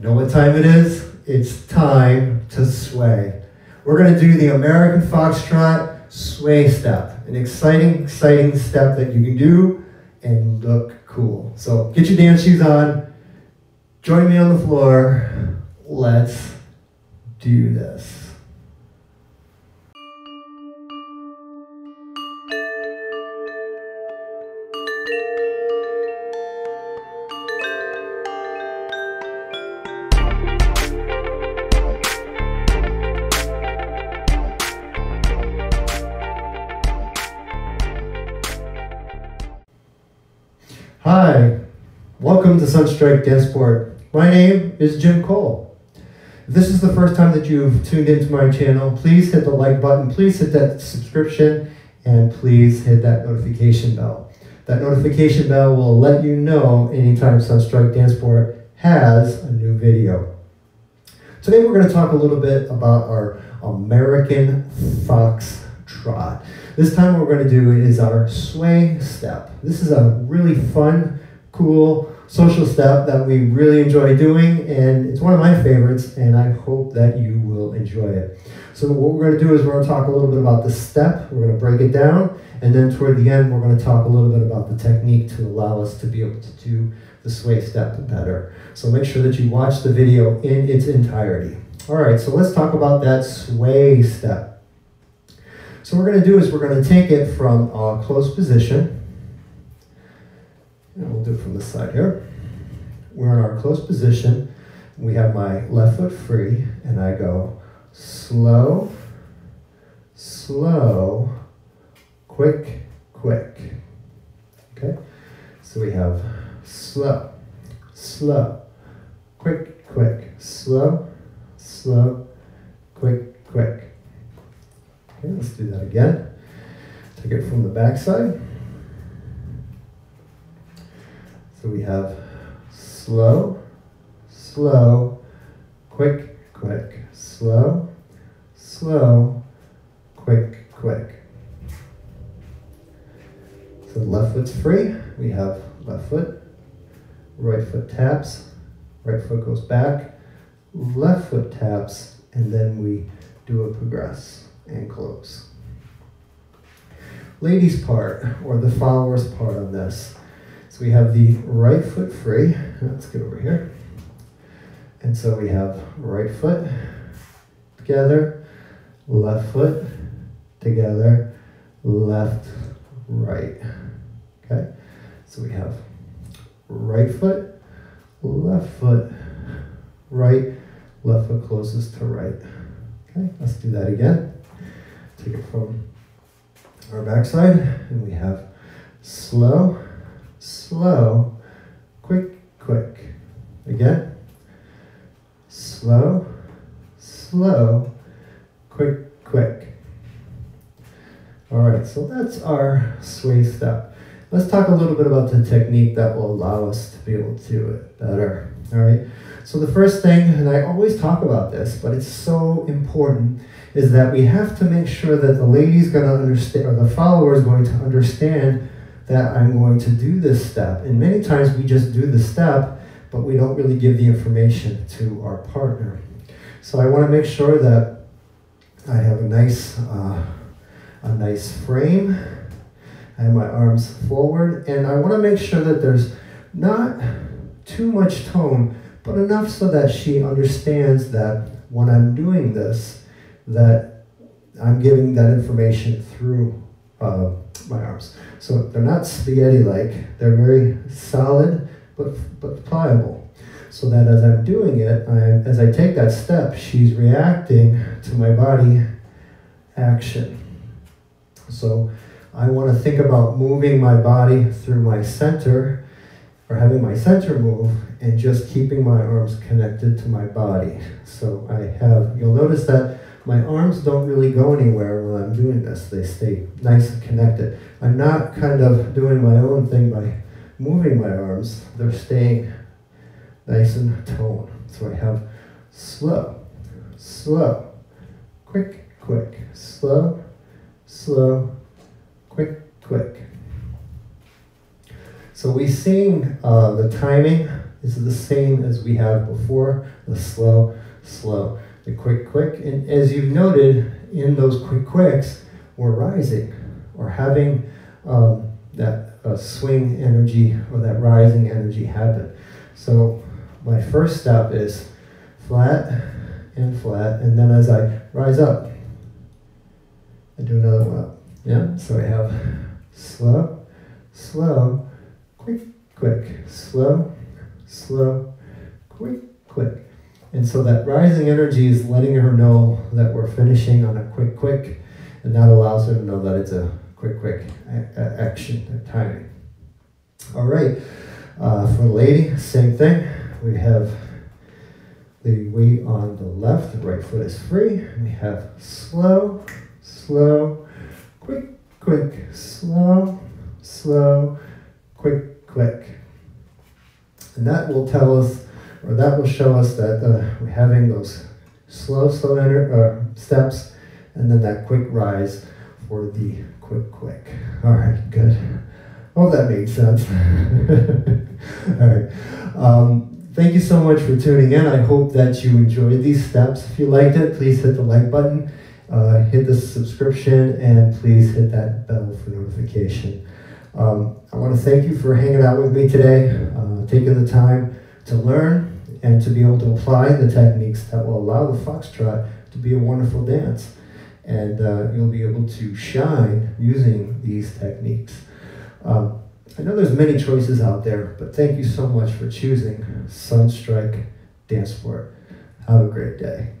You know what time it is? It's time to sway. We're going to do the American Foxtrot Sway Step, an exciting step that you can do and look cool. So get your dance shoes on, join me on the floor, let's do this. Hi, welcome to Sunstrike DanceSport. My name is Jim Cole. If this is the first time that you've tuned into my channel, please hit the like button, please hit that subscription, and please hit that notification bell. That notification bell will let you know anytime Sunstrike DanceSport has a new video. Today we're going to talk a little bit about our American Foxtrot. This time what we're going to do is our sway step. This is a really fun, cool, social step that we really enjoy doing, and it's one of my favorites, and I hope that you will enjoy it. So what we're going to do is we're going to talk a little bit about the step, we're going to break it down, and then toward the end we're going to talk a little bit about the technique to allow us to be able to do the sway step better. So make sure that you watch the video in its entirety. Alright, so let's talk about that sway step. So what we're going to do is we're going to take it from a closed position, and we'll do it from this side here. We're in our closed position, we have my left foot free, and I go slow, slow, quick, quick. Okay, so we have slow, slow, quick, quick, slow, slow, quick, quick. Okay, let's do that again. Take it from the back side. So we have slow, slow, quick, quick, slow, slow, quick, quick. So the left foot's free. We have left foot, right foot taps, right foot goes back, left foot taps, and then we do a progress and close. Ladies part, or the followers part on this. So we have the right foot free. Let's get over here. And so we have right foot together, left foot together, left, right. Okay, so we have right foot, left foot, right, left foot closest to right. Okay, let's do that again. Take it from our backside, and we have slow, slow, quick, quick. Again, slow, slow, quick, quick. All right, so that's our sway step. Let's talk a little bit about the technique that will allow us to be able to do it better. All right, so the first thing, and I always talk about this, but it's so important, is that we have to make sure that the lady's going to understand, or the follower is going to understand that I'm going to do this step. And many times we just do the step, but we don't really give the information to our partner. So I want to make sure that I have a nice frame. I have my arms forward, and I want to make sure that there's not too much tone, but enough so that she understands that when I'm doing this, that I'm giving that information through my arms. So they're not spaghetti-like, they're very solid but pliable. So that as I'm doing it, as I take that step, she's reacting to my body action. So I want to think about moving my body through my center, or having my center move, and just keeping my arms connected to my body. So you'll notice that my arms don't really go anywhere when I'm doing this. They stay nice and connected. I'm not kind of doing my own thing by moving my arms. They're staying nice and toned. So I have slow, slow, quick, quick, slow, slow, quick, quick. So we sing the timing This is the same as we have before, the slow, slow, the quick, quick. And as you've noted, in those quick quicks, we're rising, or having that swing energy or that rising energy happen. So my first step is flat, and then as I rise up, I do another one up. Yeah, so we have slow, slow, quick, quick, slow, slow, quick, quick. And so that rising energy is letting her know that we're finishing on a quick, quick, and that allows her to know that it's a quick, quick action, timing. All right, for the lady, same thing. We have the weight on the left, the right foot is free. We have slow, slow, quick, quick, slow, slow, quick, quick. And that will tell us, or that will show us that we're having those slow, slow steps, and then that quick rise for the quick, quick. All right, good. Hope that made sense. All right. Thank you so much for tuning in. I hope that you enjoyed these steps. If you liked it, please hit the like button, hit the subscription, and please hit that bell for notification. I want to thank you for hanging out with me today, taking the time to learn and to be able to apply the techniques that will allow the foxtrot to be a wonderful dance. And you'll be able to shine using these techniques. I know there's many choices out there, but thank you so much for choosing Sunstrike DanceSport. Have a great day.